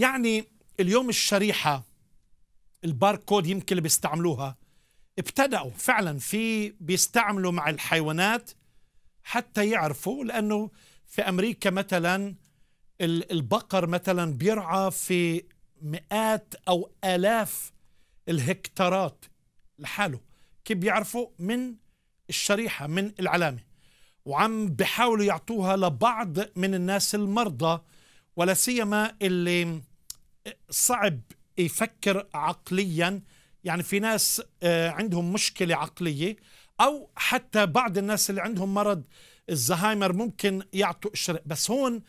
يعني اليوم الشريحة الباركود يمكن اللي بيستعملوها ابتدأوا فعلا بيستعملوا مع الحيوانات حتى يعرفوا، لأنه في أمريكا مثلا البقر مثلا بيرعى في مئات أو آلاف الهكتارات لحاله. كيف بيعرفوا؟ من الشريحة، من العلامة، وعم بحاولوا يعطوها لبعض من الناس المرضى، ولا سيما اللي صعب يفكر عقليا، يعني في ناس عندهم مشكلة عقلية، أو حتى بعض الناس اللي عندهم مرض الزهايمر ممكن يعطوا الشريحة. بس هون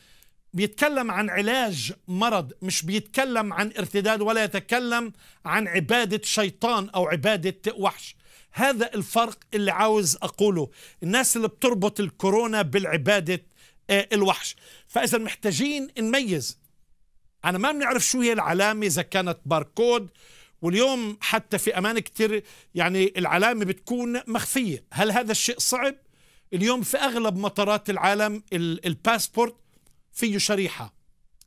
بيتكلم عن علاج مرض، مش بيتكلم عن ارتداد ولا يتكلم عن عبادة شيطان أو عبادة وحش. هذا الفرق اللي عاوز أقوله، الناس اللي بتربط الكورونا بالعبادة الوحش. فإذا محتاجين نميز، أنا ما بنعرف شو هي العلامة إذا كانت باركود، واليوم حتى في أمان كتير يعني العلامة بتكون مخفية. هل هذا الشيء صعب؟ اليوم في أغلب مطارات العالم الباسبورت فيه شريحة،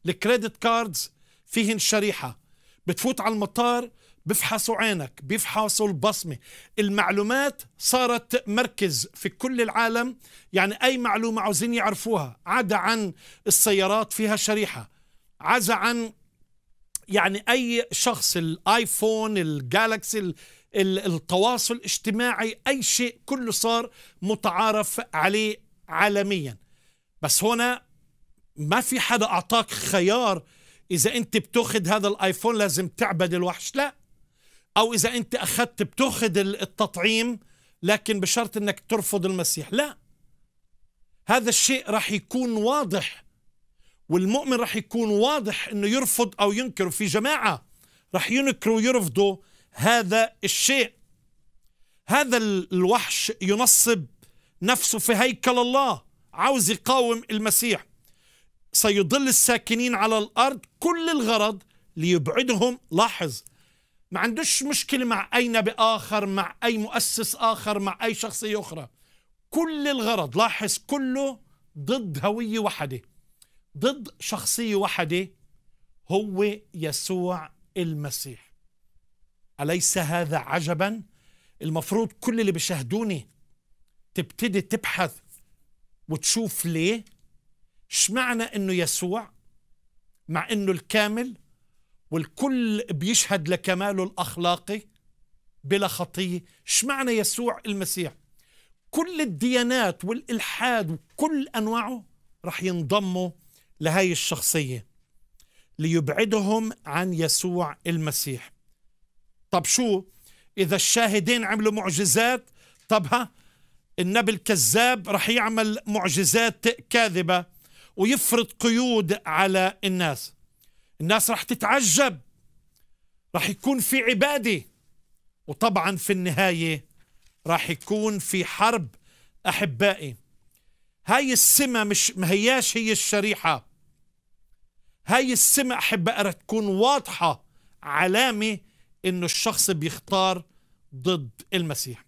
الكريدت كاردز فيهن شريحة، بتفوت على المطار بفحصوا عينك، بيفحصوا البصمة. المعلومات صارت مركز في كل العالم، يعني أي معلومة عاوزين يعرفوها، عدا عن السيارات فيها شريحة، عدا عن يعني أي شخص، الآيفون، الجالكسي، التواصل الاجتماعي، أي شيء كله صار متعارف عليه عالميا. بس هنا ما في حدا أعطاك خيار إذا أنت بتاخذ هذا الآيفون لازم تعبد الوحش، لا، أو إذا أنت أخذت بتاخذ التطعيم لكن بشرط أنك ترفض المسيح، لا. هذا الشيء راح يكون واضح، والمؤمن راح يكون واضح أنه يرفض أو ينكر. في جماعة راح ينكروا ويرفضوا هذا الشيء. هذا الوحش ينصب نفسه في هيكل الله، عاوز يقاوم المسيح. سيضل الساكنين على الأرض، كل الغرض ليبعدهم. لاحظ، ما عندوش مشكلة مع أي نبي آخر، مع أي مؤسس آخر، مع أي شخصية أخرى، كل الغرض، لاحظ، كله ضد هوية واحدة، ضد شخصية واحدة، هو يسوع المسيح. أليس هذا عجبا؟ المفروض كل اللي بيشاهدوني تبتدي تبحث وتشوف ليه؟ اشمعنى انه يسوع مع انه الكامل والكل بيشهد لكماله الاخلاقي بلا خطيه، اشمعنى يسوع المسيح؟ كل الديانات والالحاد وكل انواعه راح ينضموا لهي الشخصيه ليبعدهم عن يسوع المسيح. طب شو اذا الشاهدين عملوا معجزات؟ طب ها النبي الكذاب راح يعمل معجزات كاذبه ويفرض قيود على الناس، الناس راح تتعجب، راح يكون في عبادة، وطبعا في النهاية راح يكون في حرب. أحبائي، هاي السمة مش مهياش هي الشريحة، هاي السمة أحبائي راح تكون واضحة، علامة إنه الشخص بيختار ضد المسيح.